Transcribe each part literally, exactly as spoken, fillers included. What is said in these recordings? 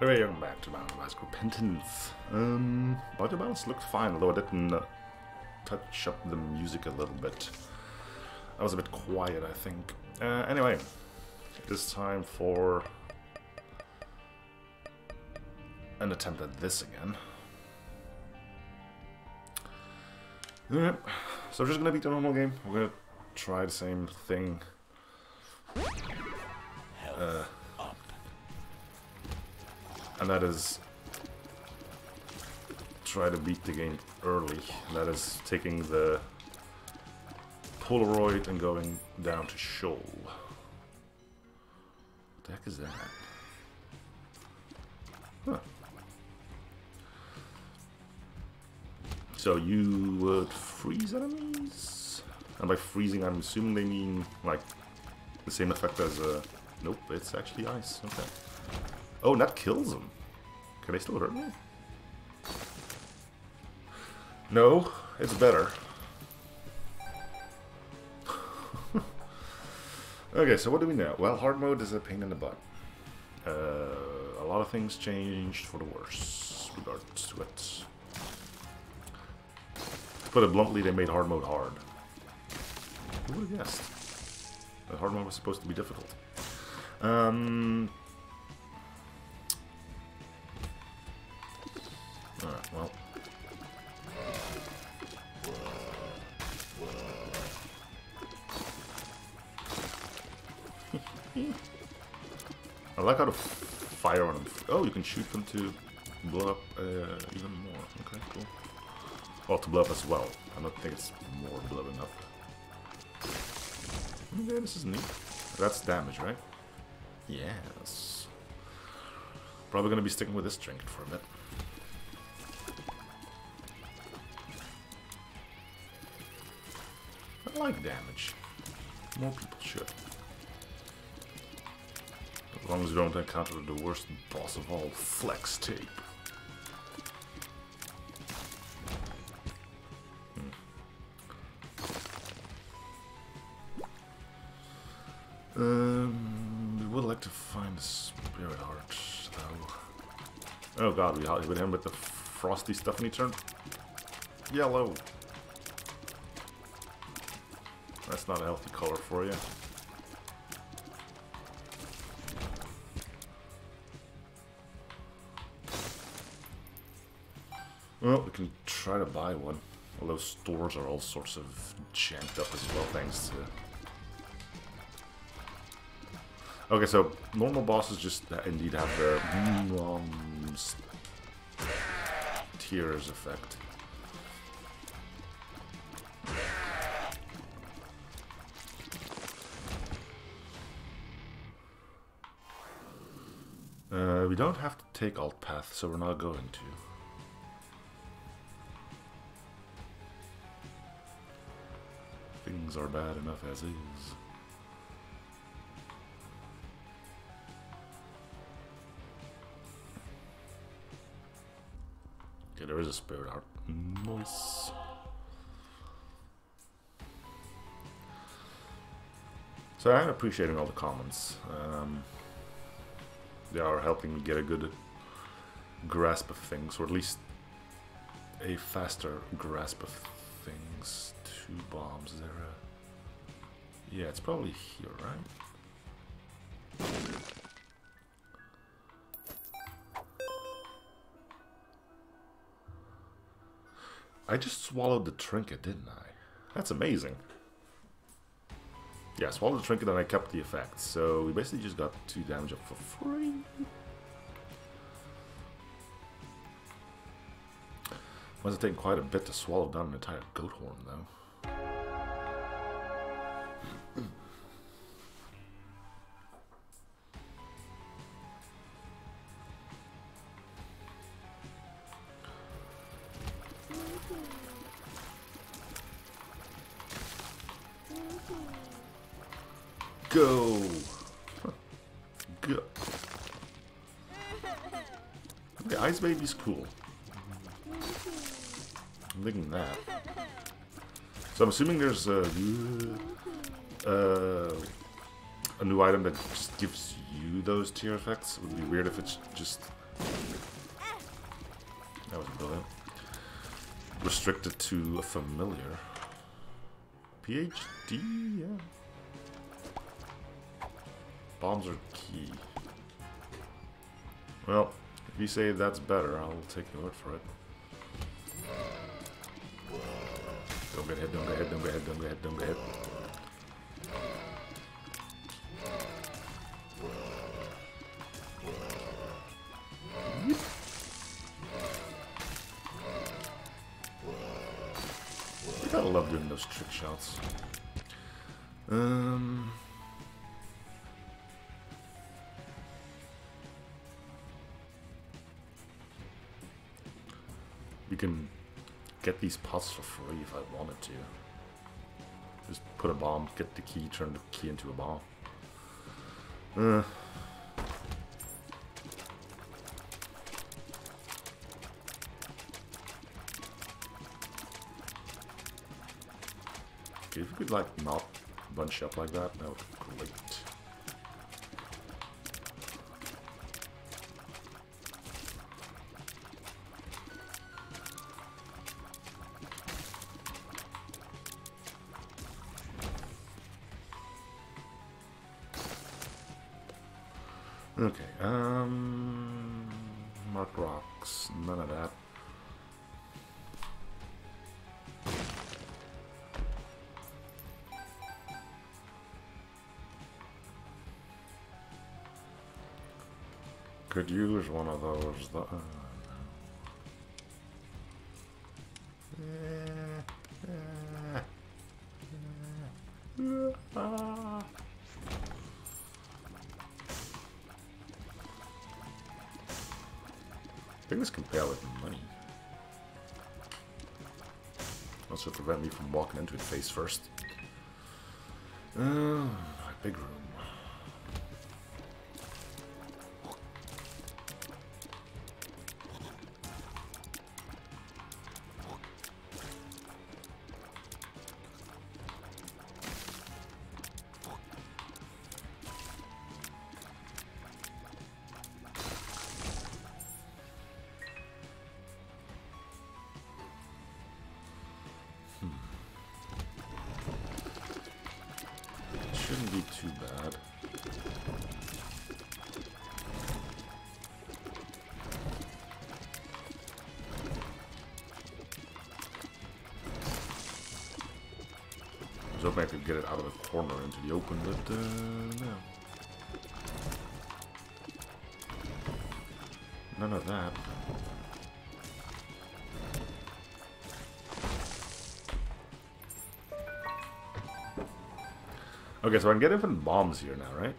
Anyway, I'm back to my bicycle repentance. Um, body balance looked fine, although I didn't uh, touch up the music a little bit. I was a bit quiet, I think. Uh, anyway, it is time for an attempt at this again. Yep. So we're just gonna beat the normal game. We're gonna try the same thing. Uh, and that is try to beat the game early. And that is taking the Polaroid and going down to Shoal. What the heck is that? Huh. So you would freeze enemies? And by freezing, I'm assuming they mean, like, the same effect as a... Uh, nope, it's actually ice. Okay. Oh, and that kills them. Can they still hurt me? No, it's better. Okay, so what do we know? Well, hard mode is a pain in the butt. Uh, a lot of things changed for the worse regards to it. To put it bluntly, they made hard mode hard. Who would have guessed? That hard mode was supposed to be difficult. Um. Alright, well. I like how to fire on them. Oh, you can shoot them to blow up uh, even more. Okay, cool. Oh, to blow up as well. I don't think it's more blowing up. Okay, this is neat. That's damage, right? Yes. Probably gonna be sticking with this trinket for a bit. I like damage. More people should. As long as you don't encounter the worst boss of all, Flex Tape. Um, we would like to find the Spirit Heart, though. Oh god, we hit him with the frosty stuff and he turned yellow. That's not a healthy color for you. Well, we can try to buy one. Although stores are all sorts of janked up as well, thanks to... Okay, so normal bosses just indeed have their um, tears effect. Uh, we don't have to take alt path, so we're not going to. Things are bad enough as is. Okay, there is a Spirit Heart. Nice. So I'm appreciating all the comments. Um, they are helping me get a good grasp of things, or at least a faster grasp of things. Two bombs there. A... Yeah, it's probably here, right? I just swallowed the trinket, didn't I? That's amazing. Yeah, I swallowed the trinket and I kept the effects. So we basically just got two damage up for free. Must have taken quite a bit to swallow down an entire goat horn, though. Go! Go! Okay, Ice Baby's cool. I'm thinking that. So I'm assuming there's a, uh, a new item that just gives you those tier effects. It would be weird if it's just That was brilliant. Restricted to a familiar. P H D, yeah. Bombs are key. Well, if you say that's better, I'll take your word for it. Don't get hit, don't get hit, don't get hit, don't get hit, don't get hit. You gotta love doing those trick shots. Um... You can get these pots for free if I wanted to. Just put a bomb, get the key, turn the key into a bomb. Uh. If you could, like, not bunch up like that, that would be great. Okay, um... mark rocks, none of that. Could use one of those. That, uh, no. I think this can pay out with money. Also prevent me from walking into it face first. Uh, big room. Shouldn't be too bad. I was hoping I could get it out of the corner into the open, but uh, no. None of that. Okay, so I can get different bombs here now, right?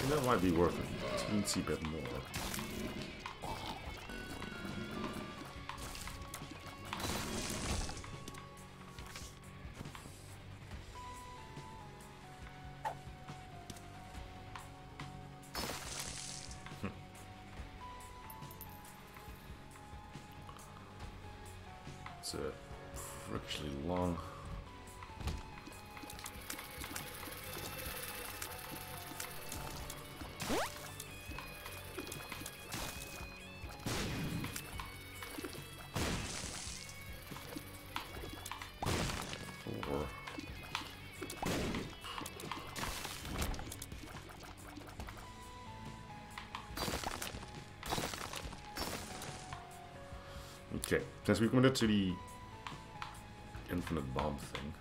And that might be worth a teensy bit more. It's uh, actually long. Okay, since we committed to the infinite bomb thing.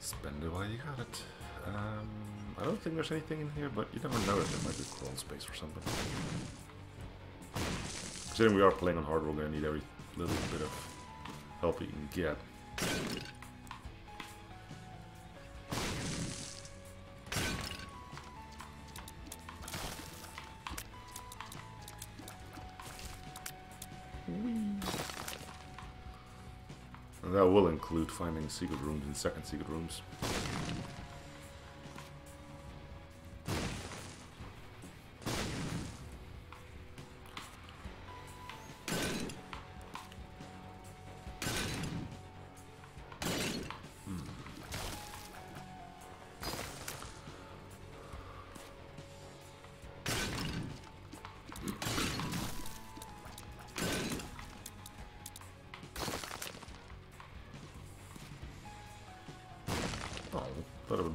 Spend it while you got it. Um, I don't think there's anything in here, but you never know if there might be crawl space or something. Considering we are playing on hard, we're going to need every little bit of help you can get. And that will include finding secret rooms and second secret rooms.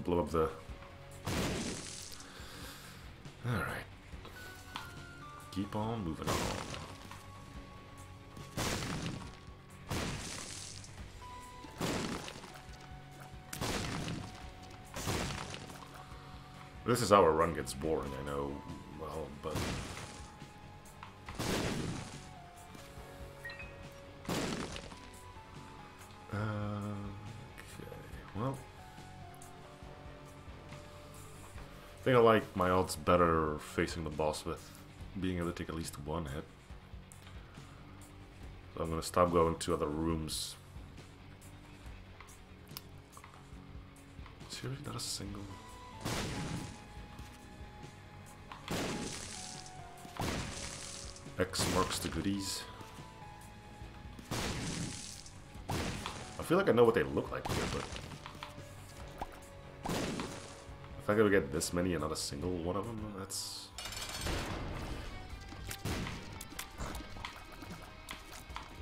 blow up the... Alright. Keep on moving on. This is how a run gets boring, I know. Well, but... I think I like my odds better facing the boss with being able to take at least one hit. So I'm gonna stop going to other rooms. Seriously, not a single. X marks the goodies. I feel like I know what they look like here, but. If I could get this many and not a single one of them, that's...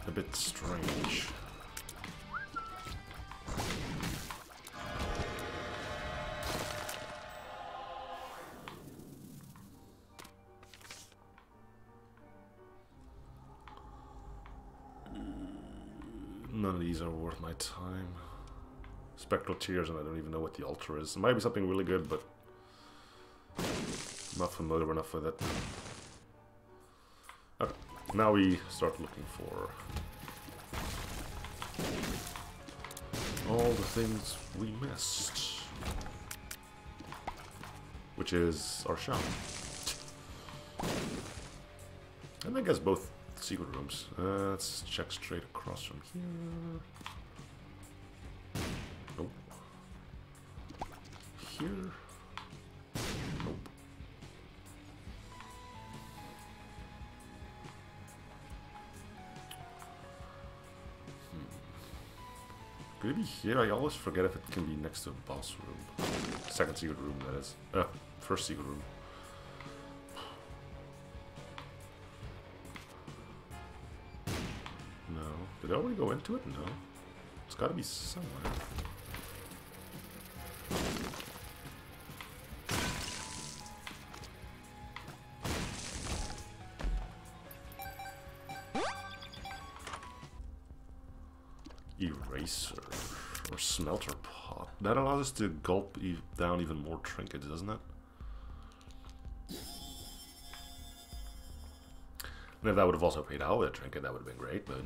a bit strange. None of these are worth my time. Spectral Tears, and I don't even know what the altar is. It might be something really good, but I'm not familiar enough with it. Okay, now we start looking for all the things we missed, which is our shop. And I guess both secret rooms. Uh, let's check straight across from here. Here. Nope. Hmm. Could it be here? I always forget if it can be next to a boss room. Second secret room, that is. Uh, first secret room. No. Did I already go into it? No. It's gotta be somewhere. Or smelter pot. That allows us to gulp e down even more trinkets, doesn't it? And if that would have also paid out with a trinket, that would have been great, but...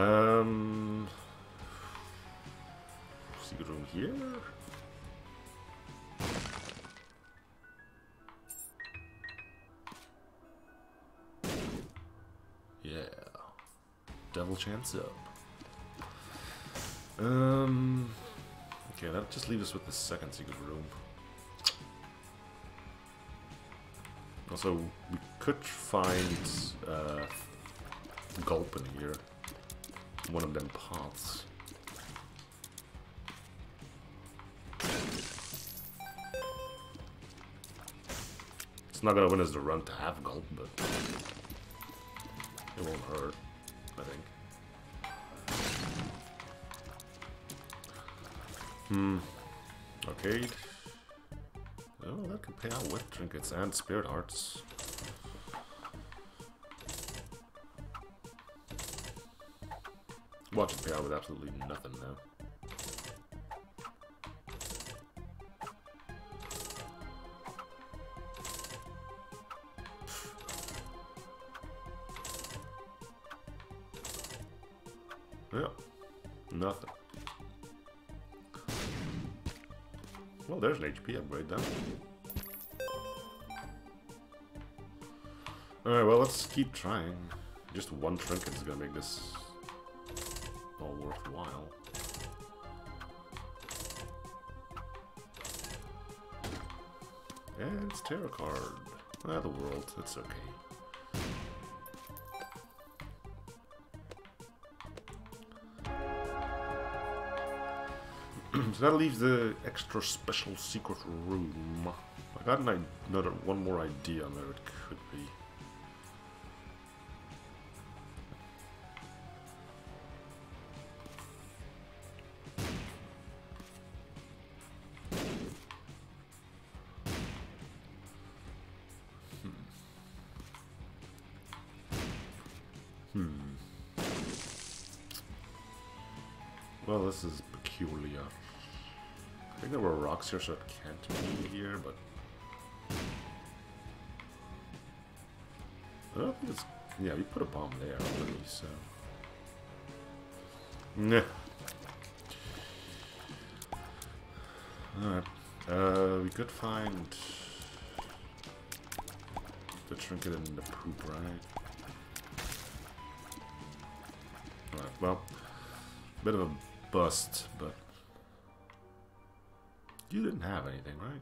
Um... Secret room here? Yeah. Devil chance up. Um. Okay, that'll just leave us with the second secret room. Also, we could find uh, Gulp in here. One of them pots. It's not gonna win us the run to have Gulp, but it won't hurt, I think. Hmm. Arcade. Oh, that could pay out with trinkets and spirit hearts. Watch it pay out with absolutely nothing now. Yeah. Nothing. Well, there's an H P upgrade then. Alright, well, let's keep trying. Just one trinket is gonna make this all worthwhile. And it's tarot card. Ah, the world. It's okay. So that leaves the extra special secret room. I got an another one more idea on where it could be. Hmm. Well, this is peculiar. I think there were rocks here, so it can't be here, but... I don't think it's... Yeah, we put a bomb there already, so... Nah. Alright. Uh, we could find... the trinket in the poop, right? Alright, well... Bit of a bust, but... You didn't have anything, right?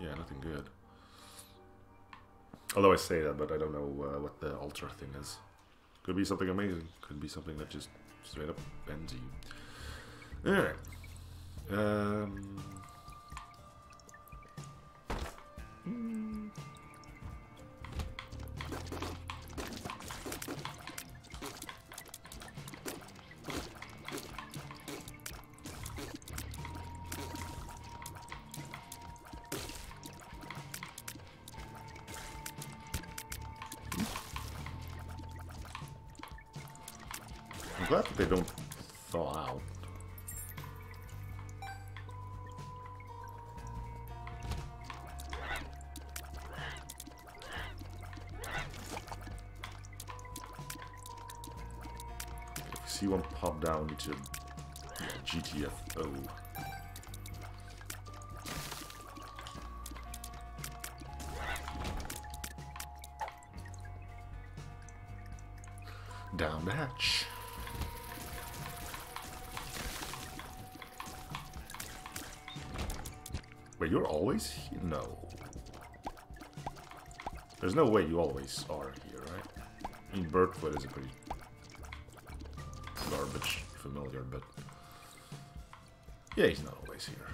Yeah, nothing good. Although I say that, but I don't know uh, what the altar thing is. Could be something amazing. Could be something that just straight up bends you. Alright. Um... Mm. I'm glad that they don't thaw out. If you see one pop down, it's a G T F O. Down the hatch. Wait, you're always here? No. There's no way you always are here, right? I mean, Birdwood is a pretty garbage familiar, but... Yeah, he's not always here.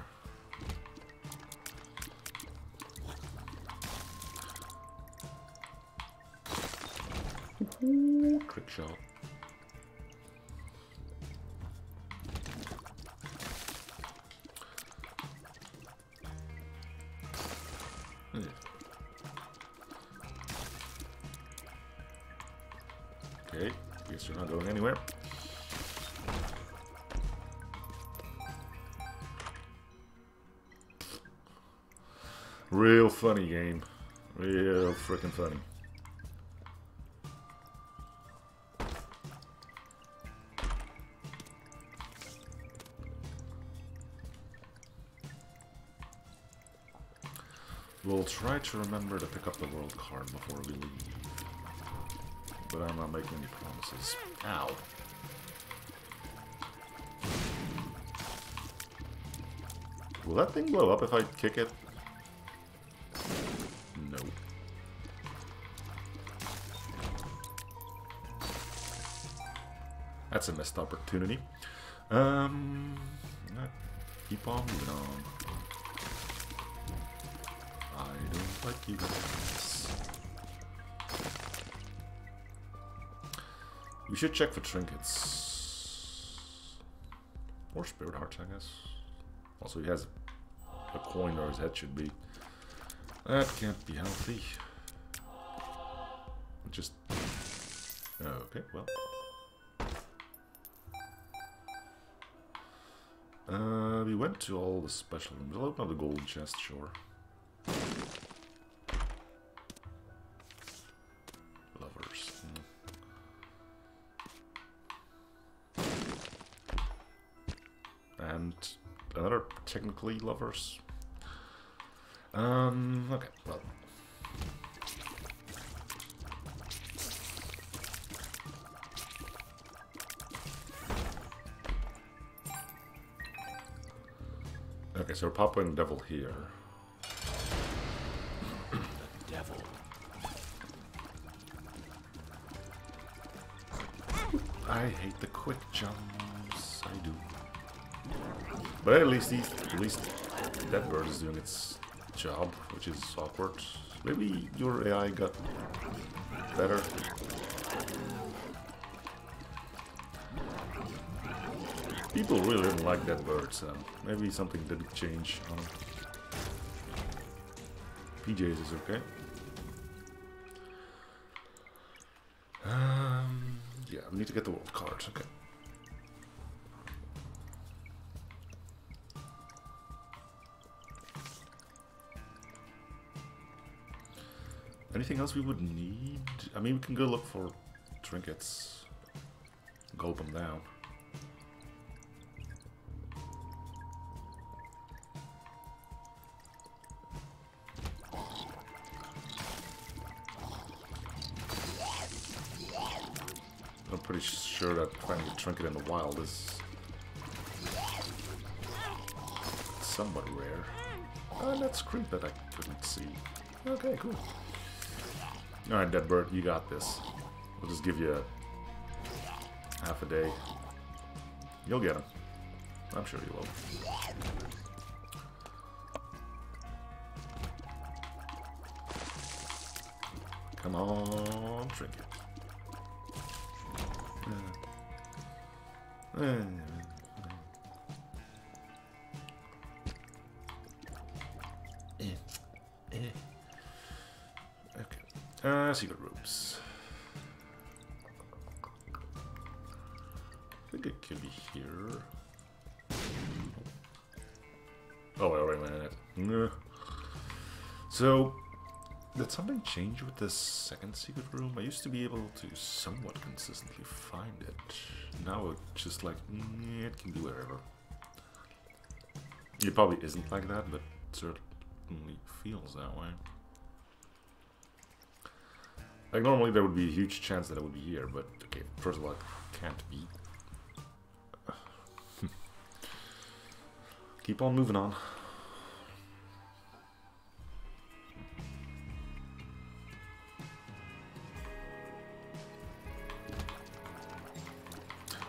Ooh, trick shot. Okay, guess you're not going anywhere. Real funny game. Real freaking funny. We'll try to remember to pick up the world card before we leave. But I'm not making any promises. Ow. Will that thing blow up if I kick it? No. That's a missed opportunity. Um, keep on moving on. I don't like you guys. We should check for trinkets. Or spirit hearts, I guess. Also, he has a coin, or his head should be. That can't be healthy. Just... Okay, well. Uh, we went to all the special rooms. I'll open up the gold chest, sure. Another technically lovers. Um, okay, well. Okay, so we're popping devil here. The devil. I hate the quick jumps, I do. But at least, he's, at least that bird is doing its job, which is awkward. Maybe your A I got better. People really didn't like that bird, so maybe something didn't change. Um, P Js is okay. Um... I need to get the world cards. Okay. Anything else we would need? I mean, we can go look for trinkets. Gulp them down. I'm pretty sure that finding a trinket in the wild is somewhat rare. And that's creep that I couldn't see. Okay, cool. Alright, Deadbird, you got this. We'll just give you a half a day. You'll get him. I'm sure you will. Come on, trinket. Okay. Uh, secret rooms. I think it could be here. Oh, I already went in it. So, did something change with this second secret room? I used to be able to somewhat consistently find it. Now it's just like, mm, it can be wherever. It probably isn't like that, but it certainly feels that way. Like, normally there would be a huge chance that it would be here, but okay, first of all, it can't be. Keep on moving on.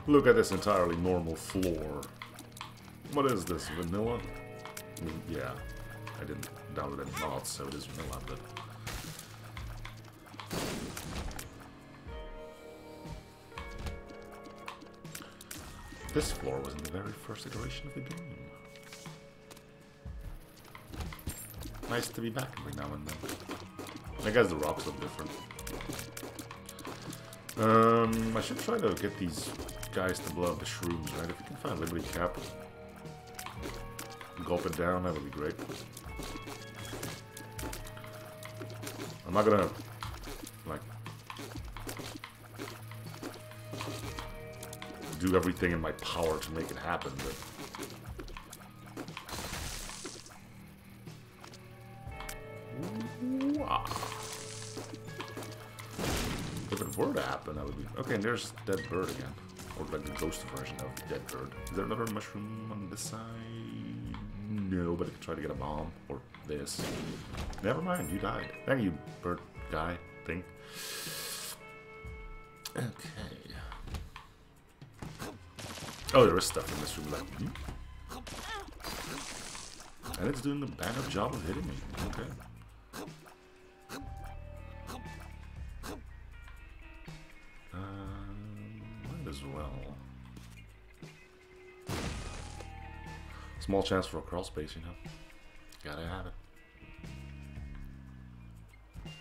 Look at this entirely normal floor. What is this, vanilla? I mean, yeah, I didn't download it not, so it is vanilla, but... This floor was in the very first iteration of the game. Nice to be back every now and then. I guess the rocks look different. Um, I should try to get these guys to blow up the shrooms, right? If we can find Liberty Cap, gulp it down, that would be great. I'm not gonna, like, do everything in my power to make it happen, but... If it were to happen, that would be... Okay, and there's Dead Bird again. Or like the ghost version of Dead Bird. Is there another mushroom on this side? No, but I could try to get a bomb. Or this. Never mind, you died. Thank you, bird guy thing. Okay. Oh, there is stuff in this room, like, hmm? And it's doing a bad enough job of hitting me. Okay. Um, might as well. Small chance for a crawl space, you know. Gotta have it.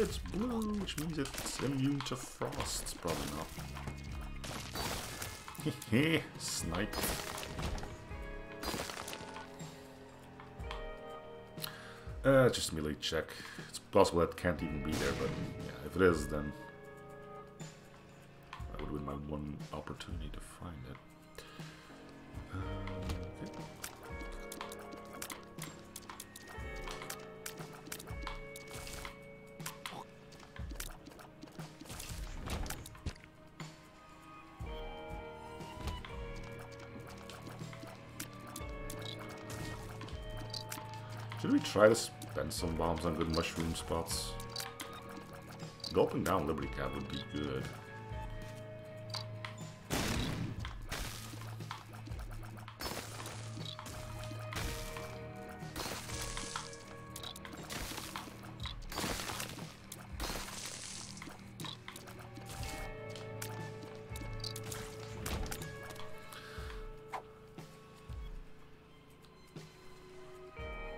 It's blue, which means it's immune to frost. Probably not. Heh, snipe. Uh, just melee check. It's possible that can't even be there, but yeah, if it is, then I would win my one opportunity to find it. Uh, okay. Should we try to spend some bombs on good mushroom spots? Gulping down Liberty Cap would be good.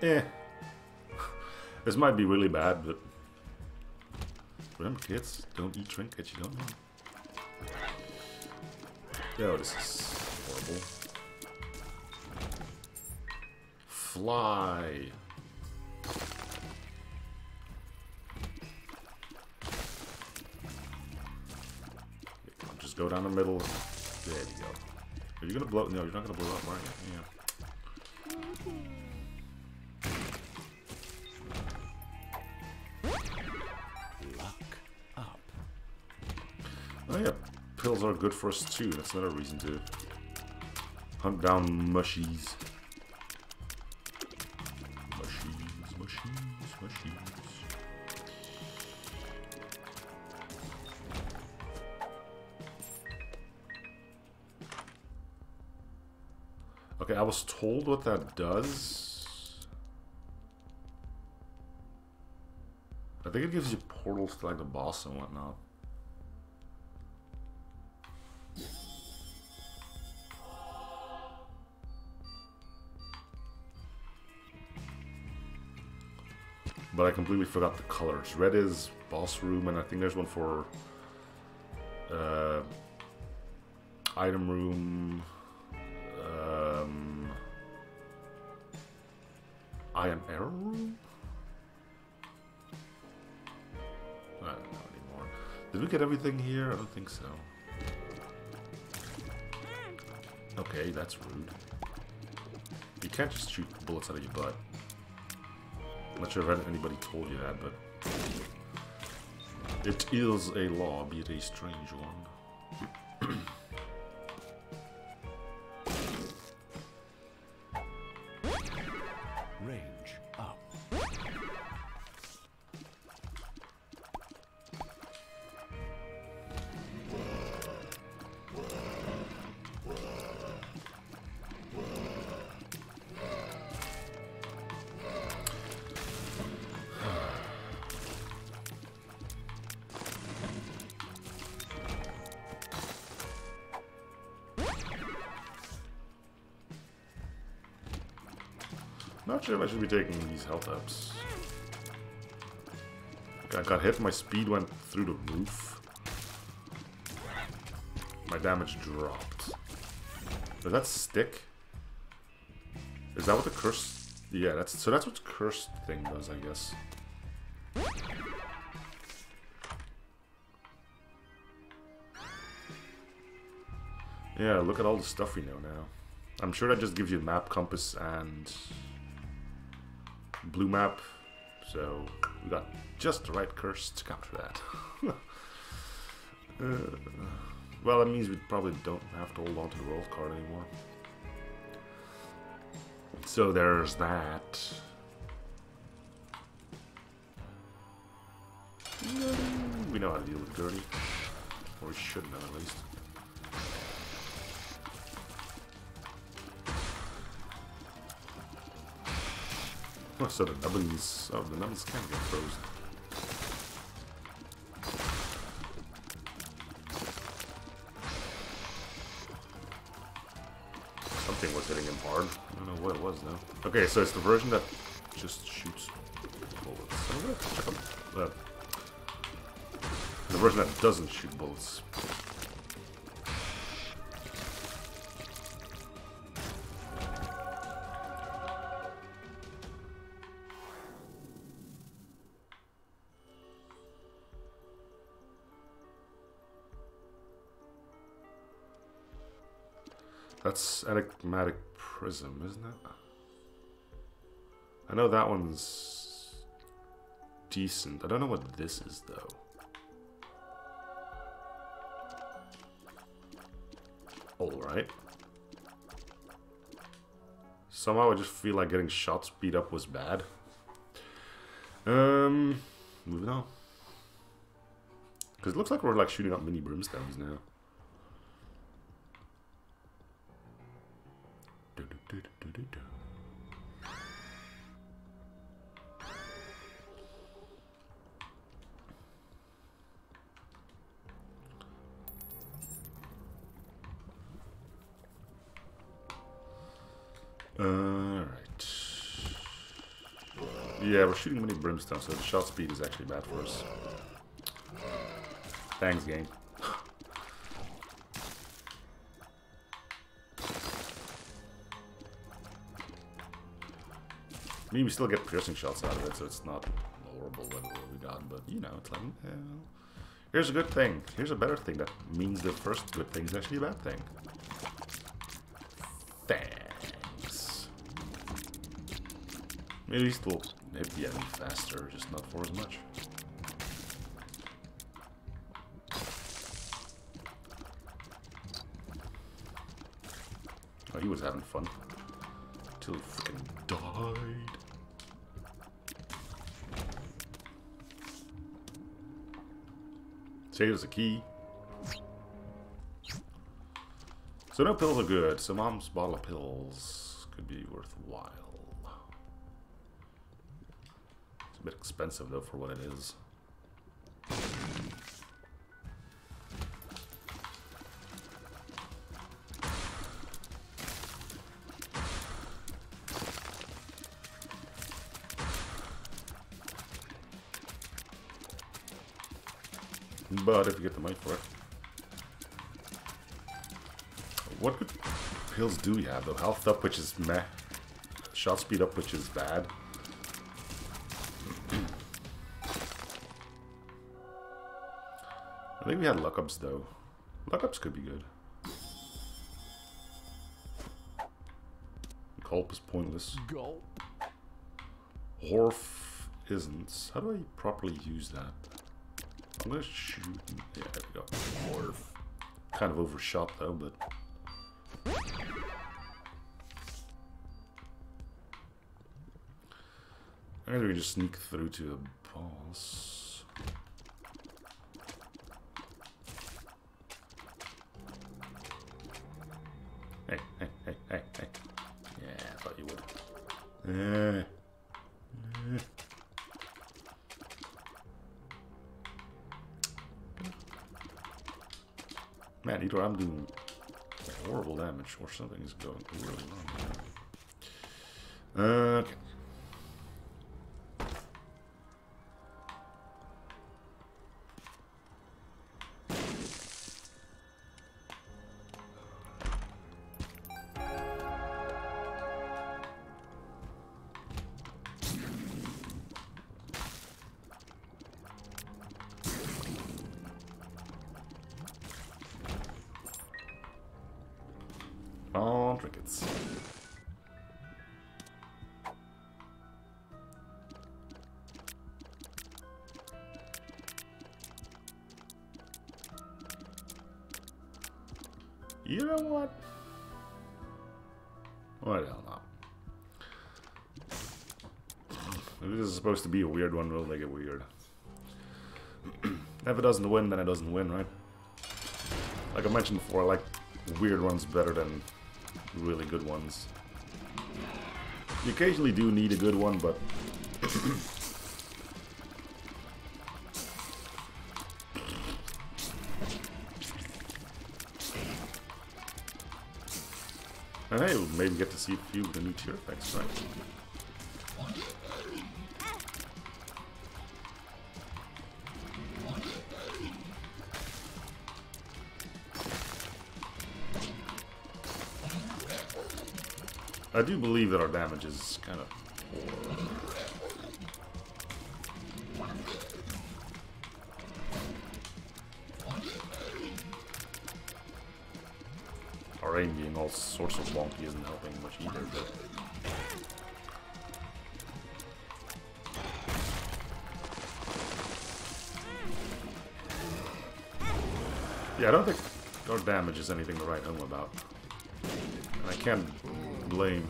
Eh. This might be really bad, but Remember, kids, don't eat, drink, that you don't know. Yo, this is horrible. Fly! Just go down the middle. There you go. Are you gonna blow? No, you're not gonna blow up, are you? Yeah. Pills are good for us too, that's another reason to hunt down mushies. Mushies, mushies, mushies. Okay, I was told what that does. I think it gives you portals to like the boss and whatnot. But I completely forgot the colors. Red is boss room, and I think there's one for uh, item room, um, I am error room? I don't know anymore. Did we get everything here? I don't think so. Okay, that's rude. You can't just shoot bullets out of your butt. I'm not sure if anybody told you that, but it is a law, be it a strange one. Range up. Not sure if I should be taking these health ups. Okay, I got hit, my speed went through the roof. My damage dropped. Does that stick? Is that what the curse... Yeah, that's so that's what the cursed thing does, I guess. Yeah, look at all the stuff we know now. I'm sure that just gives you map, compass, and... blue map, so we got just the right curse to counter that. uh, well, that means we probably don't have to hold on to the world card anymore. So there's that. We know how to deal with dirty, or we should know at least. Oh, so the nubbins, oh, the nubbins can get frozen. Something was hitting him hard. I don't know what it was now. Okay, so it's the version that just shoots bullets. I'm gonna check on that. The version that doesn't shoot bullets. That's Enigmatic Prism, isn't it? I know that one's decent. I don't know what this is, though. Alright. Somehow I just feel like getting shot speed up was bad. Um, moving on. Because it looks like we're like shooting up mini brimstones now. Alright. Yeah, we're shooting many brimstones, so the shot speed is actually bad for us. Thanks, game. I mean, we still get piercing shots out of it, so it's not a horrible level we got, but you know, it's like, hell. Here's a good thing. Here's a better thing. That means the first good thing is actually a bad thing. Thanks. Maybe still hit the enemy faster, just not for as much. Oh, he was having fun. Till he freaking died. Saves a key. So no pills are good, so mom's bottle of pills could be worthwhile. It's a bit expensive though for what it is. But if you get the money for it. What good pills do we have though? Health up, which is meh. Shot speed up, which is bad. I think we had luck ups though. Luck ups could be good. Gulp is pointless. Gulp. Horf isn't. How do I properly use that? I'm gonna shoot. Yeah, there we go. Morph. Kind of overshot though, but. I think we can just sneak through to the boss. Hey, hey, hey, hey, hey. Yeah, I thought you would. Yeah. Man, either I'm doing horrible damage or something is going really wrong. Okay. You know what? What the hell now? This is supposed to be a weird one, will make it weird. If it doesn't win, then it doesn't win, right? Like I mentioned before, I like weird ones better than really good ones. You occasionally do need a good one, but... And hey, we'll maybe get to see a few of the new tier effects, right? I do believe that our damage is kind of poor. Our aim being all sorts of wonky isn't helping much either, but... Yeah, I don't think our damage is anything to write home about. And I can't blame.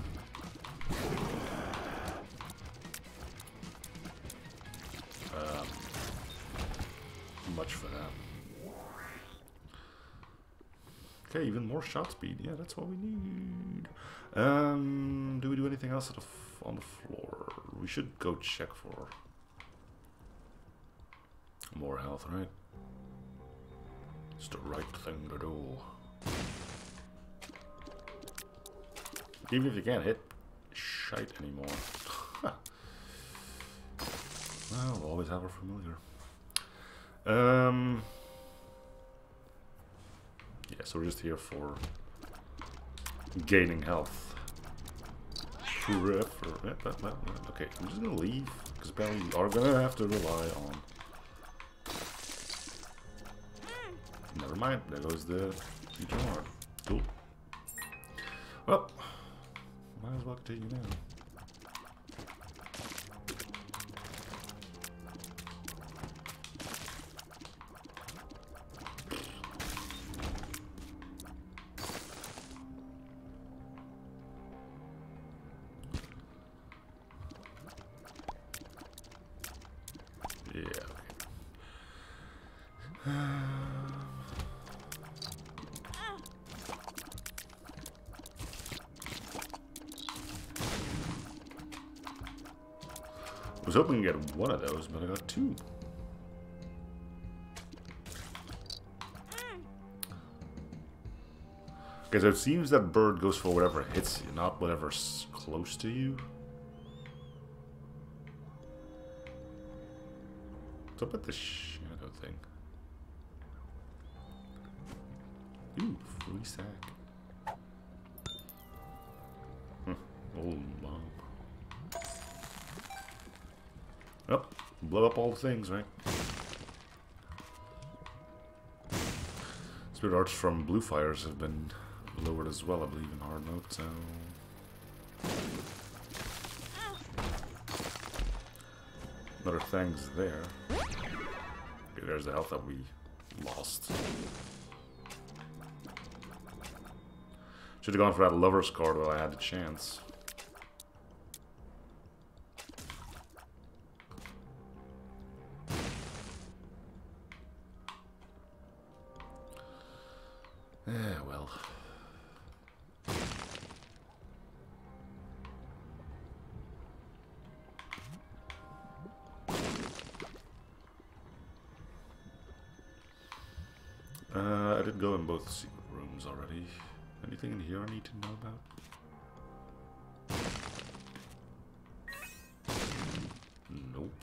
Uh, much for that. Okay, even more shot speed. Yeah, that's what we need. Um, do we do anything else at the f on the floor? We should go check for more health, right? It's the right thing to do. Even if you can't hit shite anymore. Well, we'll always have our familiar. Um, so we're just here for gaining health. Okay, I'm just gonna leave, because apparently we are gonna have to rely on... Never mind, there goes the jar. Cool. Well, might as well continue now. I was hoping to get one of those, but I got two. Okay, so it seems that bird goes for whatever hits you, not whatever's close to you. What's up with this shadow thing? Ooh, free sack. Huh. Oh, wow. Oh, blow up all the things, right? Spirit arts from blue fires have been lowered as well, I believe, in hard mode, so... Another thing's there. Okay, there's the health that we lost. Should have gone for that lover's card while I had the chance. Anything in here I need to know about? Nope.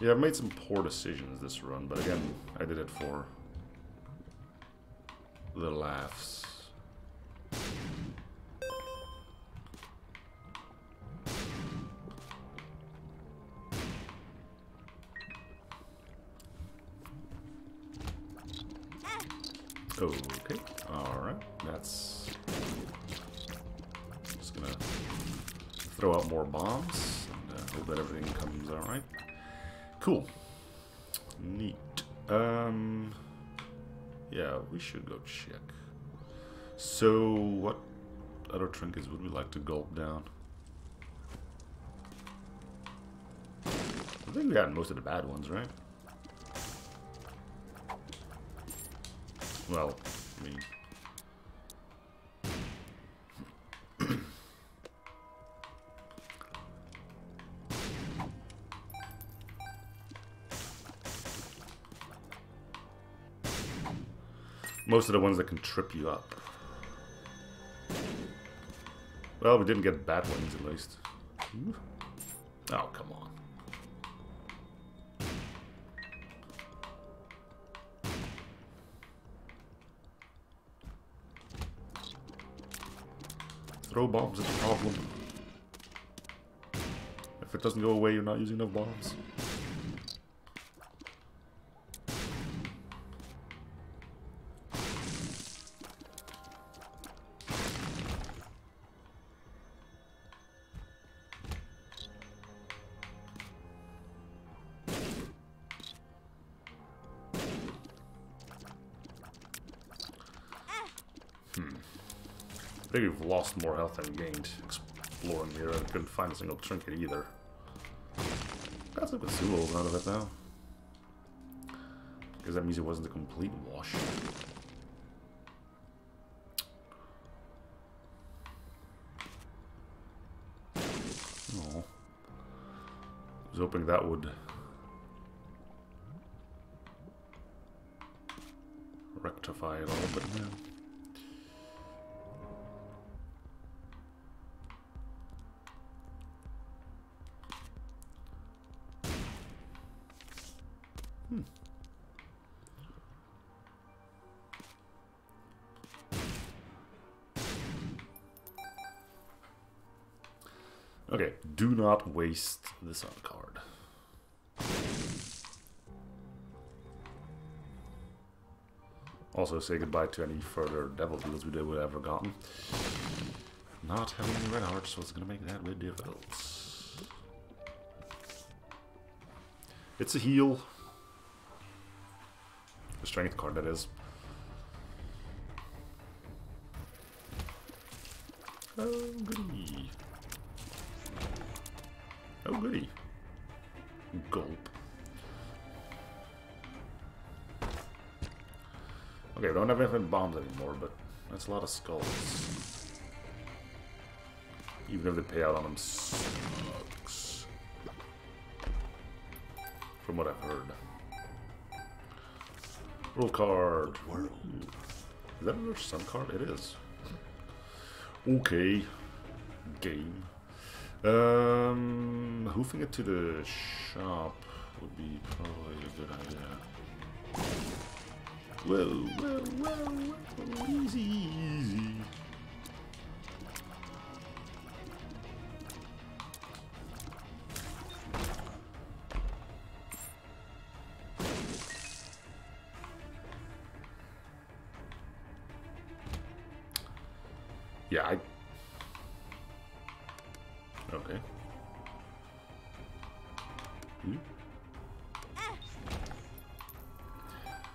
Yeah, I've made some poor decisions this run, but again, I did it for the laughs. Okay, alright, that's... I'm just gonna throw out more bombs, and uh, hope that everything comes alright. Cool. Neat. Um... Yeah, we should go check. So, what other trinkets would we like to gulp down? I think we got most of the bad ones, right? Well, I mean... most of the ones that can trip you up. Well, we didn't get bad ones, at least. Oh, come on. Throw bombs is a problem. If it doesn't go away, you're not using enough bombs. I think we've lost more health than gained exploring here. I couldn't find a single trinket either. Got some consumables out of it now. Because that means it wasn't a complete wash. Oh. I was hoping that would rectify it all, but no. Hmm. Okay, do not waste this on a card. Also, say goodbye to any further devil deals we did would have ever gotten. Not having any red hearts, so it's going to make that way difficult. It's a heal. A strength card, that is. Oh, goody. Oh, goody. Gulp. Okay, we don't have anything bombs anymore, but that's a lot of skulls. Even if the payout on them sucks. From what I've heard. Roll card. World. Is that another sun card? It is. Okay. Game. Um, hoofing it to the shop would be probably a good idea. Whoa, whoa, whoa, whoa, easy, easy. Yeah, I... Okay. Hmm?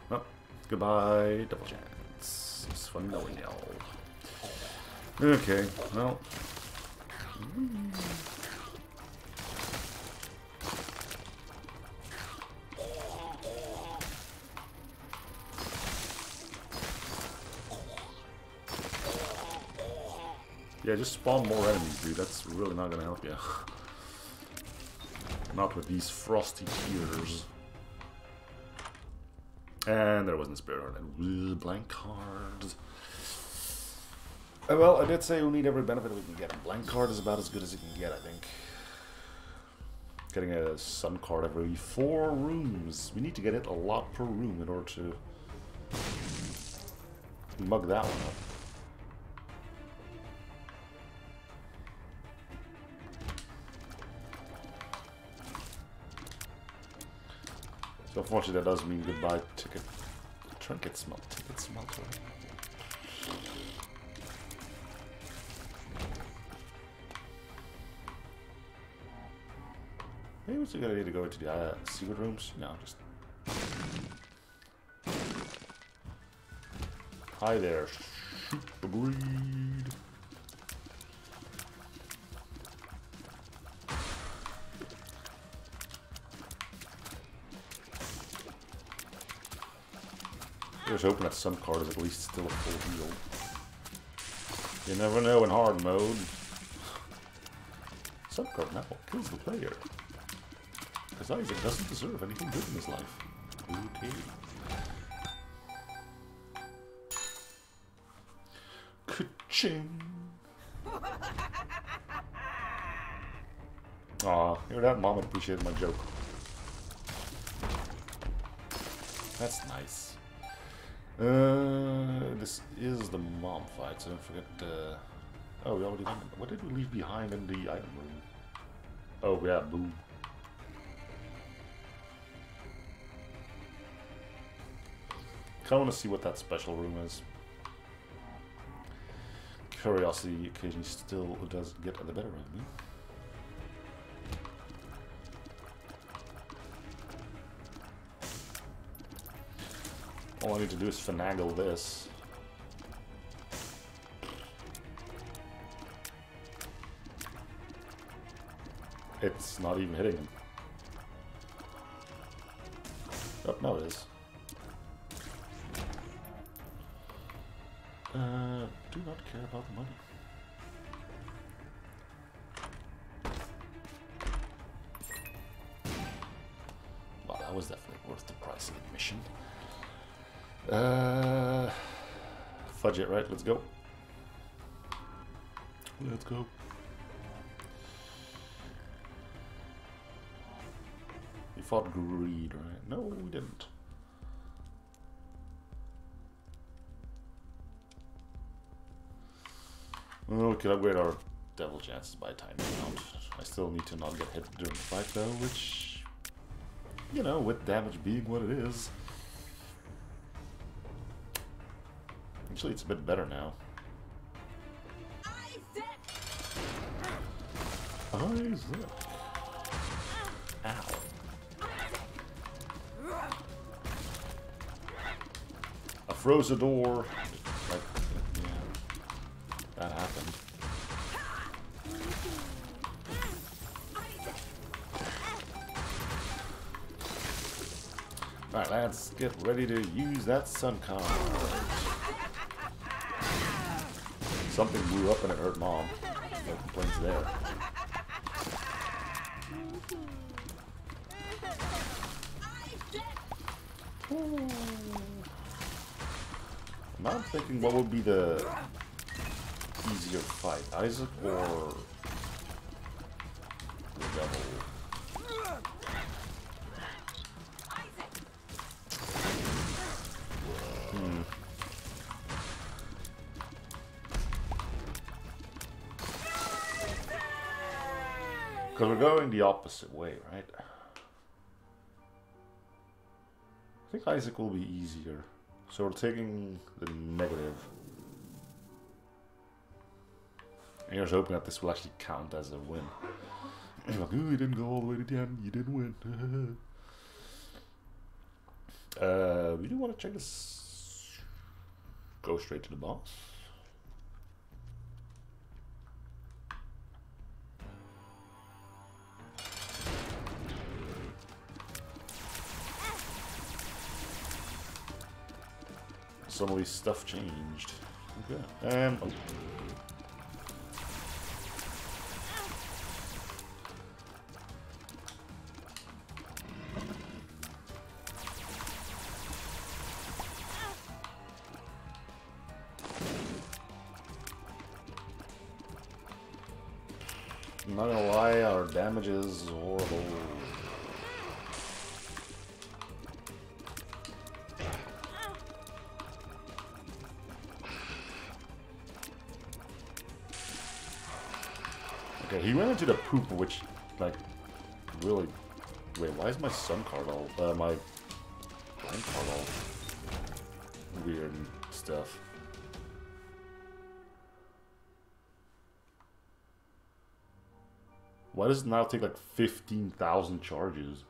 Well, goodbye, double chance. It's fun knowing y'all. Okay, well. Yeah, just spawn more enemies, dude. That's really not gonna help you. Not with these frosty tears. And there wasn't a spirit heart. And blank cards. Well, I did say we need every benefit we can get. A blank card is about as good as it can get, I think. Getting a sun card every four rooms. We need to get it a lot per room in order to mug that one up. So unfortunately, that does mean goodbye ticket trinket smelt. Ticket smelter. Maybe it's a good idea to go into the uh, secret rooms. No, just hi there, shoot the breed. Just hoping that some card is at least still a full heal. You never know in hard mode. Some card now kills the player. Because Isaac doesn't deserve anything good in his life. Okay. Ka-ching! Aw, hear that? Mom appreciated my joke. That's nice. Uh, this is the mom fight, so don't forget, uh, oh, we already went, what did we leave behind in the item room? Oh, yeah, boom. Kinda wanna see what that special room is. Curiosity occasionally still does get the better of me. All I need to do is finagle this. It's not even hitting him. Oh, no it is. Uh, do not care about the money. Well, that was definitely worth the price of admission. Uh, fudge it, right? Let's go. Let's go. If thought greed, right? No, we didn't. Oh, we could upgrade our devil chances by timing out. I still need to not get hit during the fight though, which, you know, with damage being what it is. Actually, it's a bit better now. Oh, he's there. Ow. I froze the door. Like, yeah, that happened. Alright, let's get ready to use that sun card. Something blew up and it hurt Mom. No complaints there. Now I'm thinking what would be the easier fight, Isaac or the devil? Hmm. Because we're going the opposite way, right? I think Isaac will be easier. So we're taking the negative. And here's hoping that this will actually count as a win. Like, ooh, you didn't go all the way to the end, you didn't win. uh, we do want to check this. Go straight to the boss. Some of these stuff changed. Okay. And oh. I'm not gonna lie, our damage is horrible. He went into the poop, which, like, really... Wait, why is my sun card all... Uh, my... blind card all... weird and stuff. Why does it now take, like, fifteen thousand charges?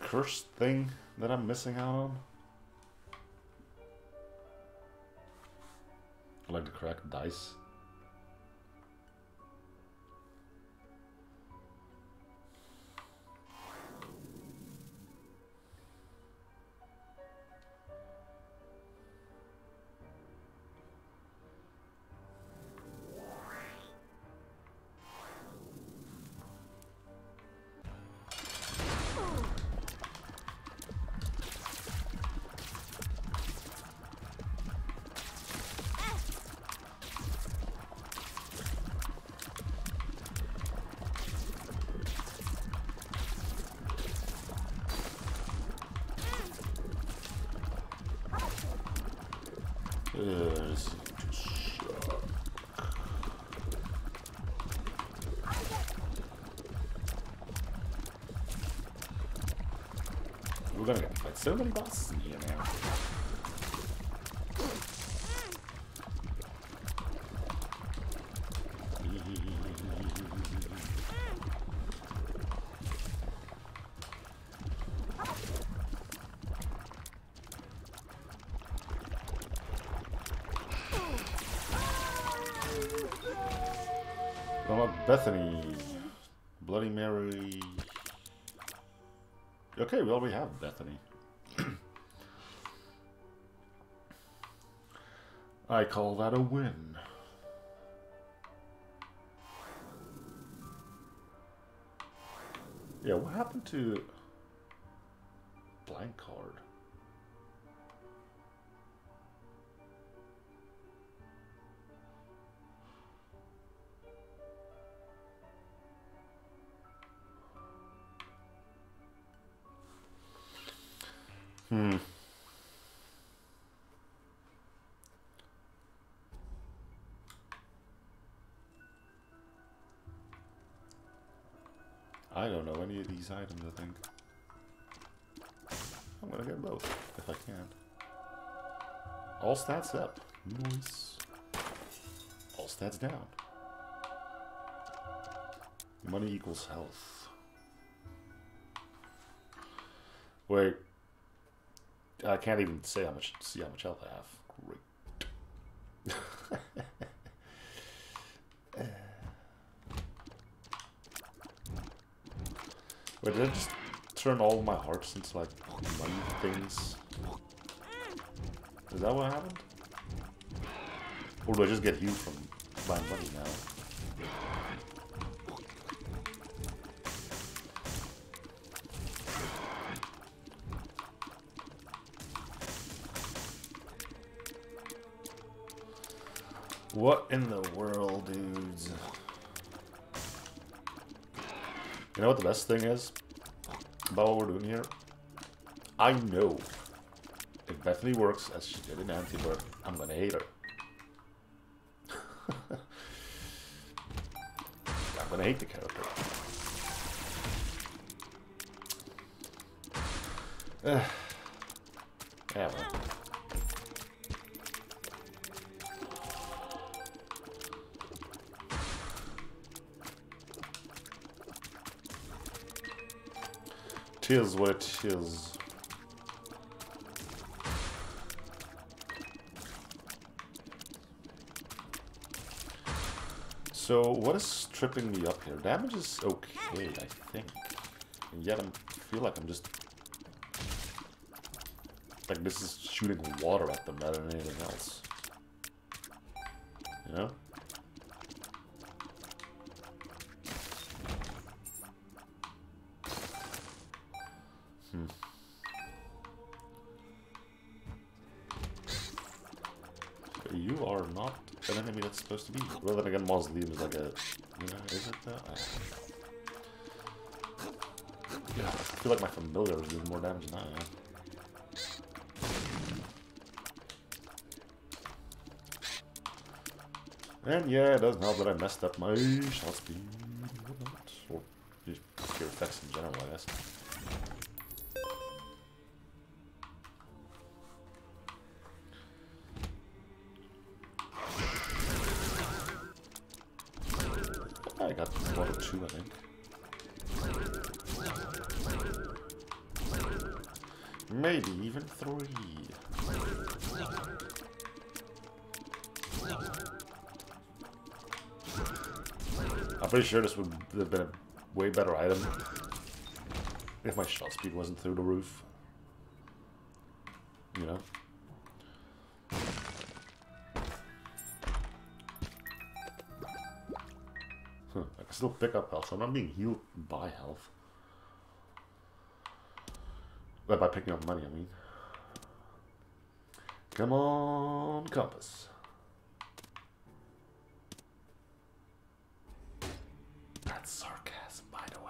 First thing that I'm missing out on? I like to crack dice. We're gonna get like so many bosses in here now. Well, Bethany, Bloody Mary. Okay, well, we have Bethany. I call that a win. Yeah, what happened to blank card? Hmm. I don't know any of these items, I think. I'm gonna get both, if I can. All stats up. Nice. All stats down. Money equals health. Wait. I can't even say how much, see how much health I have. Great. Wait, did I just turn all of my hearts into like money things? Is that what happened? Or do I just get you from buying money now? What in the world, dudes? You know what the best thing is about what we're doing here? I know if Bethany works as she did in Antibird, I'm gonna hate her. I'm gonna hate the character. Yeah, well. Tis what it is. So what is tripping me up here? Damage is okay, I think. And yet I'm, I feel like I'm just... like this is shooting water at them rather than anything else. You know? It's supposed to be. Well, then again, Mausoleum is like a, you know, is it though? I don't know. Yeah, I feel like my familiar is doing more damage than I am. And yeah, it doesn't help that I messed up my shot speed, or just your effects in general, I guess. I think. Maybe even three. I'm pretty sure this would have been a way better item if my shot speed wasn't through the roof. You know? Still pick up health, so I'm not being healed by health. But by picking up money, I mean. Come on, compass. That's sarcasm, by the way.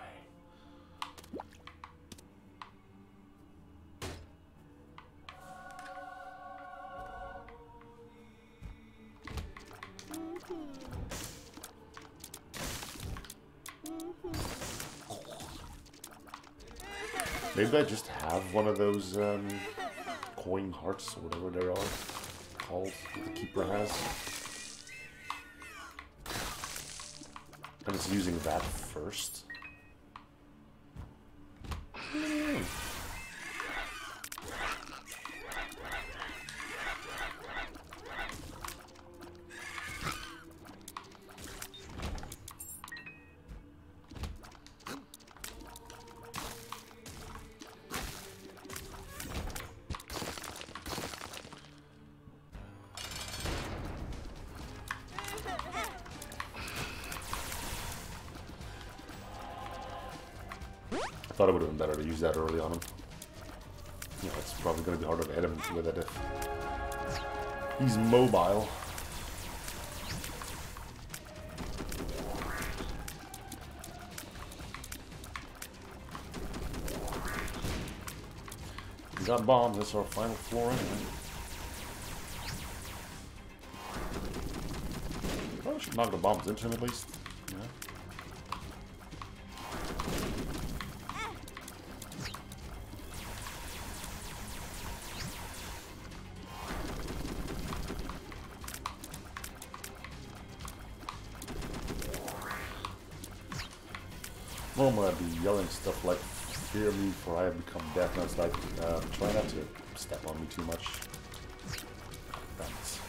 Maybe I just have one of those um, coin hearts or whatever they are called that the keeper has. And it's using that first. Mm. thought it would have been better to use that early on him. You know, it's probably going to be harder to hit him with it if he's mobile. We got bombs. That's our final floor anyway. Probably should knock the bombs into him at least. Normally I'd be yelling stuff like, fear me for I have become death, and it's like, uh, try not to step on me too much. Thanks.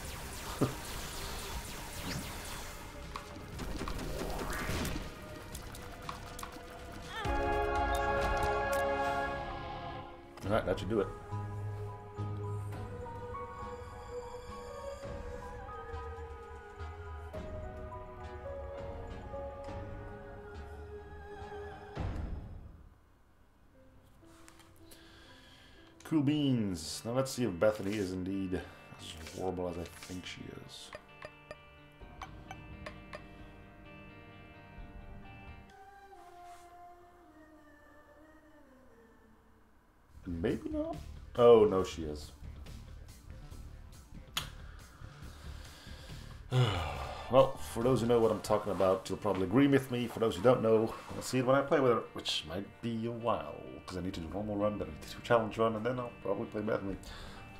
Alright, that should do it. Cool beans. Now let's see if Bethany is indeed as horrible as I think she is. Maybe not. Oh, no, she is. Well, for those who know what I'm talking about, you'll probably agree with me. For those who don't know, I'll see it when I play with her, which might be a while, because I need to do a normal run, then I need to do a challenge run, and then I'll probably play Bethany.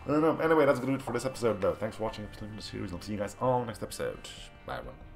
I don't know. Anyway, that's going to do it for this episode, though. Thanks for watching. If you're listening to the series, I'll see you guys all next episode. Bye, everyone.